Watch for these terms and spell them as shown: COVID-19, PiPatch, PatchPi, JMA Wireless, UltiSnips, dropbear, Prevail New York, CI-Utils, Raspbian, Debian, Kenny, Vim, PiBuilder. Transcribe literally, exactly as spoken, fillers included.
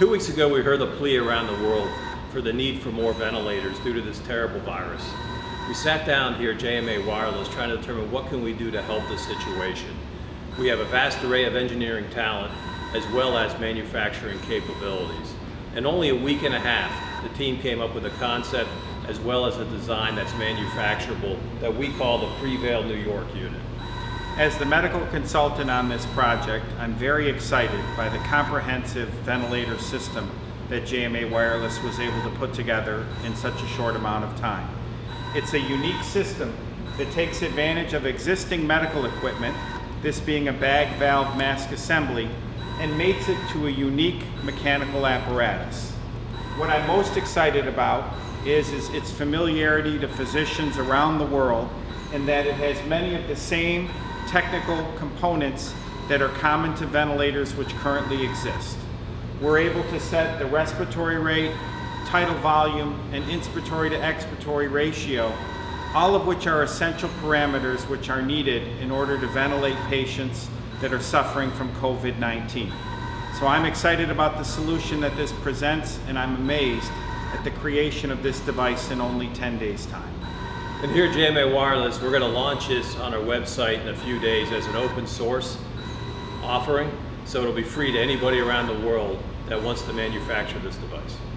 Two weeks ago, we heard a plea around the world for the need for more ventilators due to this terrible virus. We sat down here at J M A Wireless trying to determine what can we do to help this situation. We have a vast array of engineering talent as well as manufacturing capabilities. In only a week and a half, the team came up with a concept as well as a design that's manufacturable that we call the Prevail New York unit. As the medical consultant on this project, I'm very excited by the comprehensive ventilator system that J M A Wireless was able to put together in such a short amount of time. It's a unique system that takes advantage of existing medical equipment, this being a bag valve mask assembly, and mates it to a unique mechanical apparatus. What I'm most excited about is, is its familiarity to physicians around the world, and that it has many of the same technical components that are common to ventilators which currently exist. We're able to set the respiratory rate, tidal volume, and inspiratory to expiratory ratio, all of which are essential parameters which are needed in order to ventilate patients that are suffering from COVID nineteen. So I'm excited about the solution that this presents, and I'm amazed at the creation of this device in only ten days' time. And here at J M A Wireless, we're going to launch this on our website in a few days as an open source offering, so it'll be free to anybody around the world that wants to manufacture this device.